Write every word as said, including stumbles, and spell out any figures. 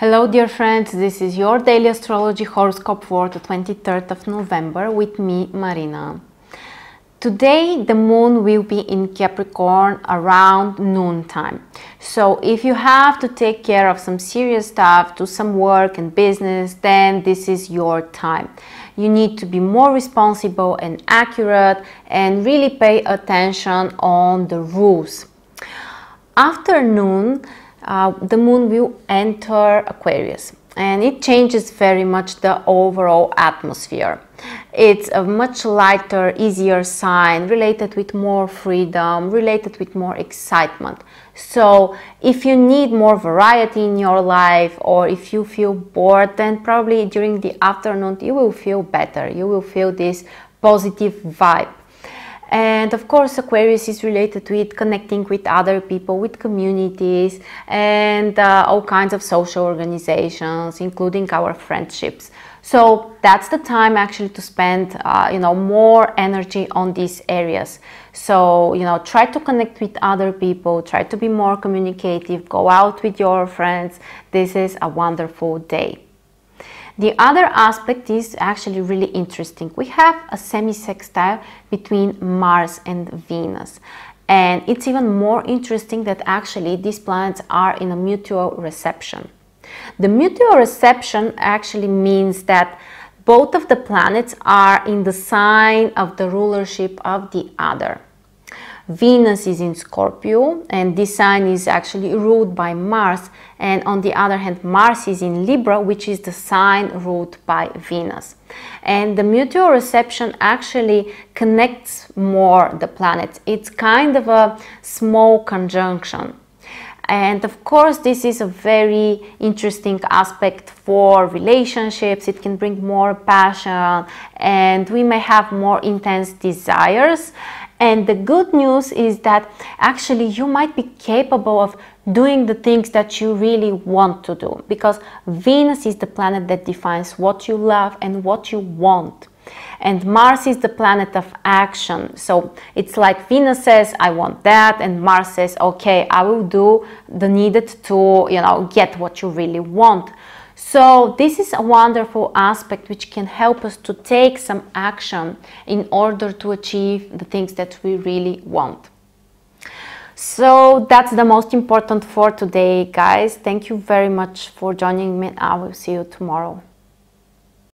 Hello dear friends, this is your daily astrology horoscope for the twenty-third of November with me, Marina. Today the moon will be in Capricorn around noon time. So if you have to take care of some serious stuff, do some work and business, then this is your time. You need to be more responsible and accurate and really pay attention on the rules. After noon, Uh, the moon will enter Aquarius and it changes very much the overall atmosphere. It's a much lighter, easier sign, related with more freedom, related with more excitement. So if you need more variety in your life, or if you feel bored, then probably during the afternoon you will feel better. You will feel this positive vibe. And of course, Aquarius is related with connecting with other people, with communities, and uh, all kinds of social organizations, including our friendships. So that's the time actually to spend, uh, you know, more energy on these areas. So, you know, try to connect with other people, try to be more communicative, go out with your friends. This is a wonderful day. The other aspect is actually really interesting. We have a semi-sextile between Mars and Venus. And it's even more interesting that actually these planets are in a mutual reception. The mutual reception actually means that both of the planets are in the sign of the rulership of the other. Venus is in Scorpio and this sign is actually ruled by Mars, and on the other hand Mars is in Libra, which is the sign ruled by Venus. And the mutual reception actually connects more the planets. It's kind of a small conjunction. And of course, this is a very interesting aspect for relationships. It can bring more passion and we may have more intense desires. And the good news is that actually you might be capable of doing the things that you really want to do, because Venus is the planet that defines what you love and what you want. And Mars is the planet of action. So it's like Venus says, I want that. And Mars says, okay, I will do the needed to, you know, get what you really want. So this is a wonderful aspect which can help us to take some action in order to achieve the things that we really want. So that's the most important for today, guys. Thank you very much for joining me. I will see you tomorrow.